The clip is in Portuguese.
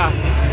Ah.